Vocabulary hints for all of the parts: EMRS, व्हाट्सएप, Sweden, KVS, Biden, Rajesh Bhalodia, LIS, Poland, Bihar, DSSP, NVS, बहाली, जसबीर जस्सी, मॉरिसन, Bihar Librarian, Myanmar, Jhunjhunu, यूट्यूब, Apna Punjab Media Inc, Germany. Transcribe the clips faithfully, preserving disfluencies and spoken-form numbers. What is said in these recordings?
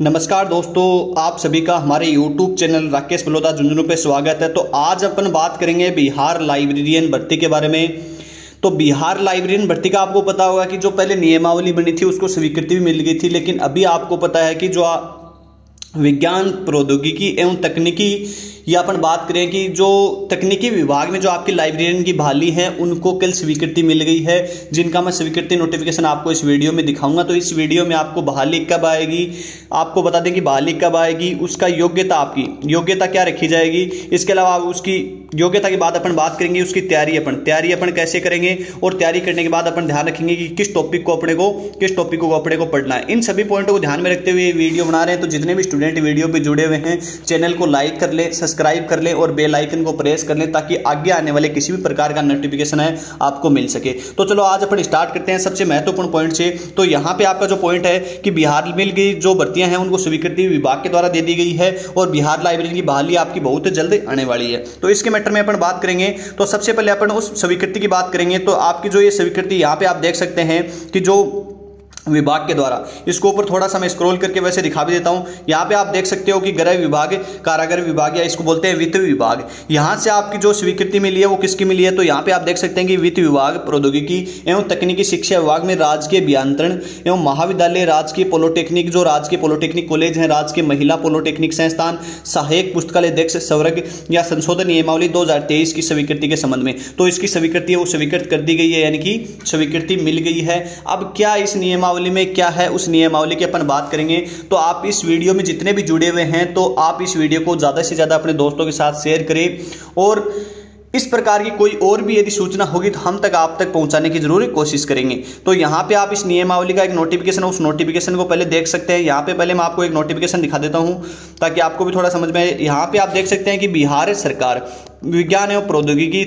नमस्कार दोस्तों, आप सभी का हमारे यूट्यूब चैनल राकेश बलोदा झुंझुनू पे स्वागत है। तो आज अपन बात करेंगे बिहार लाइब्रेरियन भर्ती के बारे में। तो बिहार लाइब्रेरियन भर्ती का आपको पता होगा कि जो पहले नियमावली बनी थी उसको स्वीकृति भी मिल गई थी, लेकिन अभी आपको पता है कि जो विज्ञान प्रौद्योगिकी एवं तकनीकी या अपन बात करें कि जो तकनीकी विभाग में जो आपके लाइब्रेरियन की बहाली है उनको कल स्वीकृति मिल गई है, जिनका मैं स्वीकृति नोटिफिकेशन आपको इस वीडियो में दिखाऊंगा। तो इस वीडियो में आपको बहाली कब आएगी, आपको बता दें कि बहाली कब आएगी, उसका योग्यता आपकी योग्यता क्या रखी जाएगी, इसके अलावा उसकी योग्यता के बाद अपन बात करेंगे उसकी तैयारी अपन तैयारी अपन कैसे करेंगे, और तैयारी करने के बाद अपन ध्यान रखेंगे कि किस टॉपिक को अपने को किस टॉपिक को अपने को पढ़ना है। इन सभी पॉइंटों को ध्यान में रखते हुए वीडियो बना रहे हैं। तो जितने भी स्टूडेंट वीडियो पे जुड़े हुए हैं चैनल को लाइक कर ले, सब्सक्राइब कर ले और बेल आइकन को प्रेस कर ले, ताकि आगे आने वाले किसी भी प्रकार का नोटिफिकेशन है आपको मिल सके। तो चलो आज अपन स्टार्ट करते हैं सबसे महत्वपूर्ण पॉइंट से। तो यहाँ पे आपका जो पॉइंट है कि बिहार में की जो भर्तियां हैं उनको स्वीकृति विभाग के द्वारा दे दी गई है और बिहार लाइब्रेरी की बहाली आपकी बहुत जल्द आने वाली है। तो इसके में अपन बात करेंगे। तो सबसे पहले अपन उस स्वीकृति की बात करेंगे। तो आपकी जो ये स्वीकृति यहाँ पे आप देख सकते हैं कि जो विभाग के द्वारा, इसको ऊपर थोड़ा सा मैं स्क्रॉल करके वैसे दिखा भी देता हूँ। यहाँ पे आप देख सकते हो कि गृह विभाग, कारागार विभाग या इसको बोलते हैं वित्त विभाग, यहाँ से आपकी जो स्वीकृति मिली है वो किसकी मिली है। तो यहाँ पे आप देख सकते हैं कि वित्त विभाग, प्रौद्योगिकी एवं तकनीकी शिक्षा विभाग में राजकीय अभियांत्रण एवं महाविद्यालय, राजकीय पॉलिटेक्निक, जो राजकीय पॉलिटेक्निक कॉलेज है, राजकीय महिला पॉलिटेक्निक संस्थान, सहायक पुस्तकालय अध्यक्ष सवर्ग या संशोधन नियमावली दो हजार तेईस की स्वीकृति के संबंध में। तो इसकी स्वीकृति है वो स्वीकृत कर दी गई है, यानी कि स्वीकृति मिल गई है। अब क्या इस नियम में क्या है, उस नियमावली की अपन बात करेंगे। तो आप इस वीडियो में जितने भी जुड़े हुए हैं तो आप इस वीडियो को ज्यादा से ज्यादा अपने दोस्तों के साथ शेयर करें, और इस प्रकार की कोई और भी यदि सूचना होगी तो हम तक आप तक पहुंचाने की जरूर कोशिश करेंगे। तो यहाँ पे आप इस नियमावली का एक नोटिफिकेशन, उस नोटिफिकेशन को पहले देख सकते हैं। यहाँ पे पहले मैं आपको एक नोटिफिकेशन दिखा देता हूँ ताकि आपको भी थोड़ा समझ में आए। यहाँ पे आप देख सकते हैं कि बिहार सरकार विज्ञान एवं प्रौद्योगिकी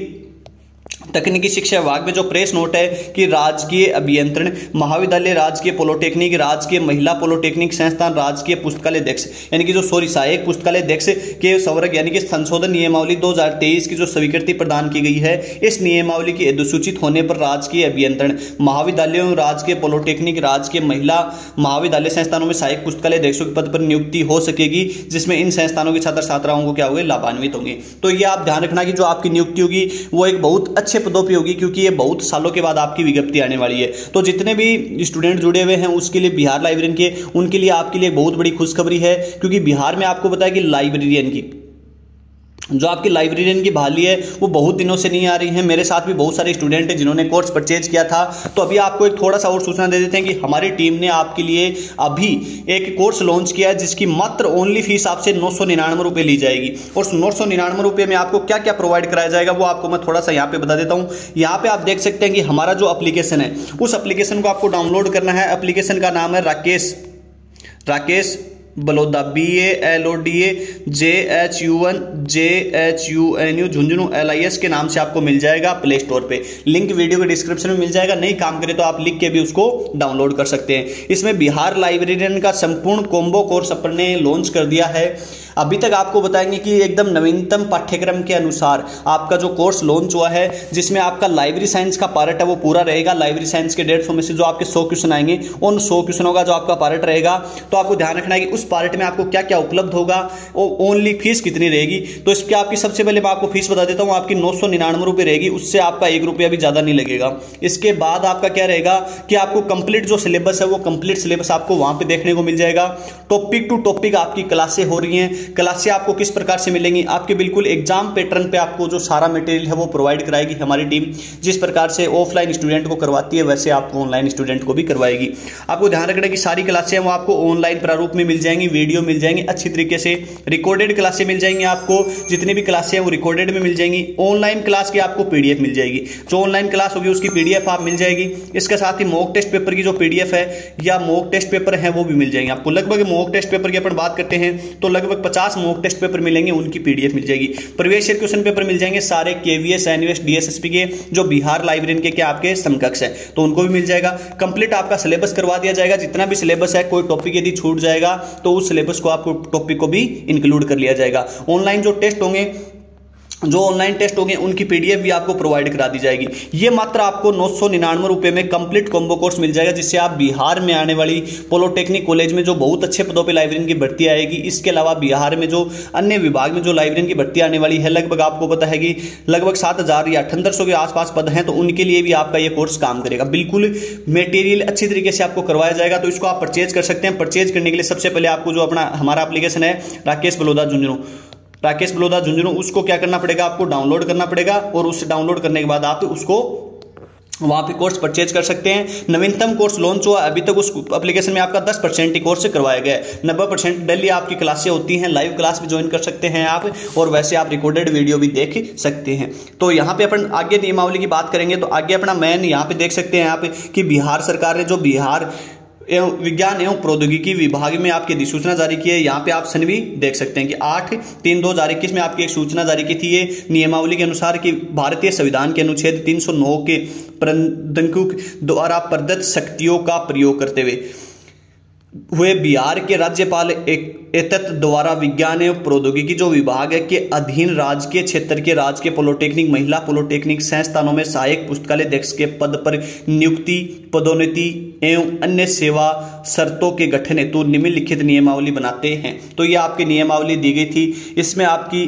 तकनीकी शिक्षा विभाग में जो प्रेस नोट है कि राजकीय अभियंत्रण, महाविद्यालय, राजकीय पॉलिटेक्निक, राजकीय महिला पॉलिटेक्निक संस्थान, राजकीय पुस्तकालय अध्यक्ष यानी कि जो सॉरी सहायक पुस्तकालय अध्यक्ष के सवर्ग यानी कि संशोधन नियमावली दो हजार तेईस की जो स्वीकृति प्रदान की गई है, इस नियमावली की अधिसूचित होने पर राजकीय अभियंत्रण, महाविद्यालयों, राजकीय पॉलिटेक्निक, राजकीय महिला महाविद्यालय संस्थानों में सहायक पुस्तकालय अध्यक्षों के पद पर नियुक्ति हो सकेगी, जिसमें इन संस्थानों के छात्र छात्राओं को क्या होंगे, लाभान्वित होंगे। तो ये आप ध्यान रखना कि जो आपकी नियुक्ति होगी वो एक बहुत अच्छे पदों पे होगी, क्योंकि ये बहुत सालों के बाद आपकी विज्ञप्ति आने वाली है। तो जितने भी स्टूडेंट जुड़े हुए हैं उसके लिए बिहार लाइब्रेरियन के, उनके लिए आपके लिए बहुत बड़ी खुशखबरी है, क्योंकि बिहार में आपको पता है कि लाइब्रेरियन की जो आपकी लाइब्रेरियन की बहाली है वो बहुत दिनों से नहीं आ रही है। मेरे साथ भी बहुत सारे स्टूडेंट हैं जिन्होंने कोर्स परचेज किया था। तो अभी आपको एक थोड़ा सा और सूचना दे देते हैं कि हमारी टीम ने आपके लिए अभी एक कोर्स लॉन्च किया है, जिसकी मात्र ओनली फीस आपसे नौ सौ निन्यानवे रुपये ली जाएगी। और नौ सौ निन्यानवे रुपये में आपको क्या क्या प्रोवाइड कराया जाएगा वो आपको मैं थोड़ा सा यहाँ पे बता देता हूँ। यहाँ पे आप देख सकते हैं कि हमारा जो एप्लीकेशन है उस एप्लीकेशन को आपको डाउनलोड करना है। एप्लीकेशन का नाम है Rakesh Rakesh Baloda, B A L O D A J H U N J H U N U Jhunjhunu L I S के नाम से आपको मिल जाएगा प्ले स्टोर पे। लिंक वीडियो के डिस्क्रिप्शन में मिल जाएगा, नहीं काम करे तो आप लिख के भी उसको डाउनलोड कर सकते हैं। इसमें बिहार लाइब्रेरियन का संपूर्ण कॉम्बो कोर्स अपन ने लॉन्च कर दिया है। अभी तक आपको बताएंगे कि एकदम नवीनतम पाठ्यक्रम के अनुसार आपका जो कोर्स लॉन्च हुआ है, जिसमें आपका लाइब्रेरी साइंस का पार्ट है वो पूरा रहेगा। लाइब्रेरी साइंस के डेढ़ सौ में से जो आपके सौ क्वेश्चन आएंगे, उन सौ क्वेश्चनों का जो आपका पार्ट रहेगा, तो आपको ध्यान रखना है कि उस पार्ट में आपको क्या क्या उपलब्ध होगा और ओनली फीस कितनी रहेगी। तो इसके आपकी सबसे पहले मैं आपको फीस बता देता हूँ, आपकी नौ सौ निन्यानवे रुपये रहेगी, उससे आपका एक रुपया भी ज़्यादा नहीं लगेगा। इसके बाद आपका क्या रहेगा कि आपको कंप्लीट जो सिलेबस है वो कंप्लीट सिलेबस आपको वहाँ पर देखने को मिल जाएगा। टॉपिक टू टॉपिक आपकी क्लासें हो रही हैं, क्लासें आपको किस प्रकार से मिलेंगी, आपके बिल्कुल एग्जाम पैटर्न पे आपको जो सारा मटेरियल है वो प्रोवाइड कराएगी हमारी टीम। जिस प्रकार से ऑफलाइन स्टूडेंट को करवाती है वैसे आपको ऑनलाइन स्टूडेंट को भी करवाएगी। आपको ध्यान रखना कि सारी क्लासें वो आपको ऑनलाइन प्रारूप में मिल जाएंगी, वीडियो मिल जाएंगी, अच्छी तरीके से रिकॉर्डेड क्लासें मिल जाएंगी। आपको जितनी भी क्लासें हैं वो रिकॉर्डेड में मिल जाएंगी। ऑनलाइन क्लास की आपको पीडीएफ मिल जाएगी, जो ऑनलाइन क्लास होगी उसकी पीडीएफ आप मिल जाएगी। इसके साथ ही मॉक टेस्ट पेपर की जो पीडीएफ है या मॉक टेस्ट पेपर है वो भी मिल जाएंगे आपको। लगभग मॉक टेस्ट पेपर की अपन बात करते हैं तो लगभग पचास मॉक टेस्ट पेपर मिलेंगे, उनकी पीडीएफ मिल जाएगी। प्रवेश क्वेश्चन पेपर मिल जाएंगे सारे केवीएस, एनवीएस, डीएसएसपी के, जो बिहार लाइब्रेरियन के क्या आपके समकक्ष है, तो उनको भी मिल जाएगा। कंप्लीट आपका सिलेबस करवा दिया जाएगा, जितना भी सिलेबस है। कोई टॉपिक यदि छूट जाएगा तो उस सिलेबस को आपको टॉपिक को भी इंक्लूड कर लिया जाएगा। ऑनलाइन जो टेस्ट होंगे जो ऑनलाइन टेस्ट होंगे उनकी पीडीएफ भी आपको प्रोवाइड करा दी जाएगी। ये मात्र आपको नौ सौ निन्यानवे रुपये में कंप्लीट कॉम्बो कोर्स मिल जाएगा, जिससे आप बिहार में आने वाली पॉलिटेक्निक कॉलेज में जो बहुत अच्छे पदों पे लाइब्रेरियन की भर्ती आएगी, इसके अलावा बिहार में जो अन्य विभाग में जो लाइब्रेरियन की भर्ती आने वाली है, लगभग आपको पता है कि लगभग सात हज़ार या अठहत्तर सौ के आसपास पद हैं, तो उनके लिए भी आपका ये कोर्स काम करेगा। बिल्कुल मेटेरियल अच्छी तरीके से आपको करवाया जाएगा, तो इसको आप परचेज कर सकते हैं। परचेज करने के लिए सबसे पहले आपको जो अपना हमारा एप्लीकेशन है राकेश बलोदा झुंझुनू राकेश बलोदा झुंझुनू उसको क्या करना पड़ेगा, आपको डाउनलोड करना पड़ेगा और उसे डाउनलोड करने के बाद आप उसको वहाँ पे कोर्स परचेज कर सकते हैं। नवीनतम कोर्स लॉन्च हुआ, अभी तक उस एप्लीकेशन में आपका दस परसेंट ही कोर्स करवाया गया है। नब्बे परसेंट डेली आपकी क्लासें होती हैं, लाइव क्लास भी ज्वाइन कर सकते हैं आप, और वैसे आप रिकॉर्डेड वीडियो भी देख सकते हैं। तो यहाँ पे अपन आगे नियमावली की बात करेंगे, तो आगे अपना मैन यहाँ पे देख सकते हैं आप कि बिहार सरकार ने जो बिहार एवं विज्ञान एवं प्रौद्योगिकी विभाग में आपके अधिसूचना जारी की है। यहाँ पे आप सन भी देख सकते हैं कि आठ तीन दो हजार इक्कीस में आपकी एक सूचना जारी की थी, ये नियमावली के अनुसार कि भारतीय संविधान के अनुच्छेद तीन सौ नौ के प्रदंकु द्वारा प्रदत्त शक्तियों का प्रयोग करते हुए हुए बिहार के राज्यपाल एतत् द्वारा विज्ञान एवं प्रौद्योगिकी जो विभाग है के अधीन राज्य के क्षेत्र के राज्य के पॉलिटेक्निक महिला पॉलिटेक्निक संस्थानों में सहायक पुस्तकालय अध्यक्ष के पद पर नियुक्ति पदोन्नति एवं अन्य सेवा शर्तों के गठन हेतु निम्नलिखित नियमावली बनाते हैं। तो ये आपकी नियमावली दी गई थी, इसमें आपकी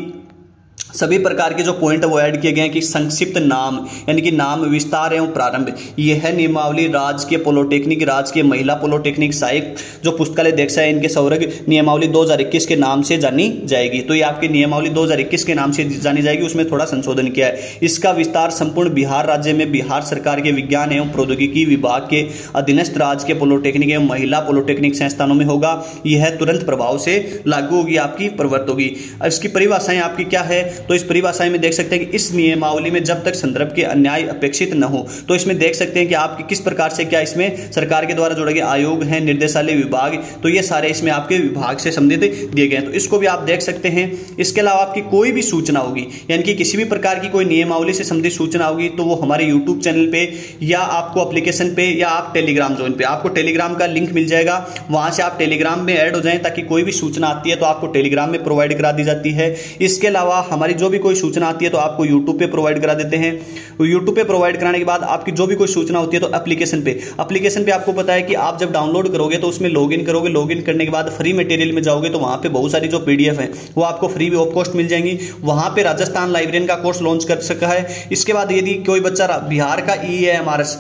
सभी प्रकार के जो पॉइंट वो ऐड किए गए हैं कि संक्षिप्त नाम यानी कि नाम विस्तार एवं प्रारंभ। यह है नियमावली राज्य के पॉलिटेक्निक राज्य के महिला पॉलिटेक्निक सहायक जो पुस्तकालय अध्यक्ष है इनके सौरग नियमावली दो हज़ार इक्कीस के नाम से जानी जाएगी। तो ये आपकी नियमावली दो हज़ार इक्कीस के नाम से जानी जाएगी, उसमें थोड़ा संशोधन किया है। इसका विस्तार संपूर्ण बिहार राज्य में बिहार सरकार के विज्ञान एवं प्रौद्योगिकी विभाग के अधीनस्थ राज्य के पॉलिटेक्निक एवं महिला पॉलिटेक्निक संस्थानों में होगा। यह तुरंत प्रभाव से लागू होगी, आपकी प्रवर्तित होगी। इसकी परिभाषाएं आपकी क्या है, तो इस परिभाषा में देख सकते हैं कि इस नियमावली में जब तक संदर्भ के अन्याय अपेक्षित न हो, तो इसमें देख सकते हैं कि आपके किस प्रकार से क्या इसमें सरकार के द्वारा जोड़े गए आयोग हैं, निर्देशालय विभाग, तो ये सारे इसमें आपके विभाग से संबंधित दिए गए हैं, तो इसको भी आप देख सकते हैं। इसके अलावा आपकी कोई भी सूचना होगी यानी कि किसी भी प्रकार की कोई नियमावली से संबंधित सूचना होगी तो वो हमारे यूट्यूब चैनल पर या आपको एप्लीकेशन पे या आप टेलीग्राम ज्वाइन पे आपको टेलीग्राम का लिंक मिल जाएगा, वहां से आप टेलीग्राम में ऐड हो जाए ताकि कोई भी सूचना आती है तो आपको टेलीग्राम में प्रोवाइड करा दी जाती है। इसके अलावा हमारी जो भी कोई सूचना आती है तो आपको यूट्यूब पे प्रोवाइड करा देते हैं। यूट्यूब पे प्रोवाइड कराने के बाद आपकी जो भी कोई सूचना होती है तो एप्लीकेशन पे एप्लीकेशन पे आपको पता है कि आप जब डाउनलोड करोगे तो उसमें लॉगिन करोगे, लॉगिन करने के बाद फ्री मटेरियल में जाओगे तो वहाँ पे बहुत सारी जो पीडीएफ है वो आपको फ्री ऑफ कॉस्ट मिल जाएंगी। वहाँ पे राजस्थान लाइब्रेरियन का कोर्स लॉन्च कर सका है। इसके बाद यदि कोई बच्चा बिहार का E M R S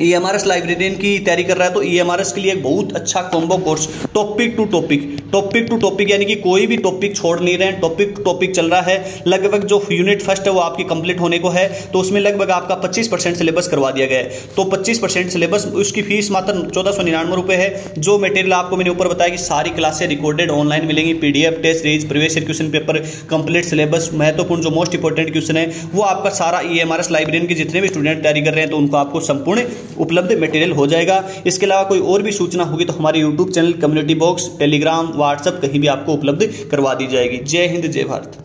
E M R S librarian की तैयारी कर रहा है तो ई एम आर एस के लिए एक बहुत अच्छा combo course topic to topic topic to topic यानी कि कोई भी टॉपिक छोड़ नहीं रहे हैं, टॉपिक टू टॉपिक चल रहा है। लगभग जो यूनिट फर्स्ट है वो आपकी कंप्लीट होने को है, तो उसमें लगभग आपका पच्चीस परसेंट सिलेबस करवा दिया गया है। तो पच्चीस परसेंट सिलेबस, उसकी फीस मात्र चौदह सौ निन्यानवे रुपये है। जो मटेरियल आपको मैंने ऊपर बताया कि सारी क्लासें रिकॉर्डेड ऑनलाइन मिलेंगी, P D F test series previous question paper complete syllabus महत्वपूर्ण जो मोस्ट इंपॉर्टेंट क्वेश्चन है वो आपका सारा E M R S librarian के जितने भी स्टूडेंट तैयारी कर रहे हैं तो उनको आपको संपूर्ण उपलब्ध मटेरियल हो जाएगा। इसके अलावा कोई और भी सूचना होगी तो हमारे यूट्यूब channel, community box, Telegram, व्हाट्सएप कहीं भी आपको उपलब्ध करवा दी जाएगी। जय हिंद, जय भारत।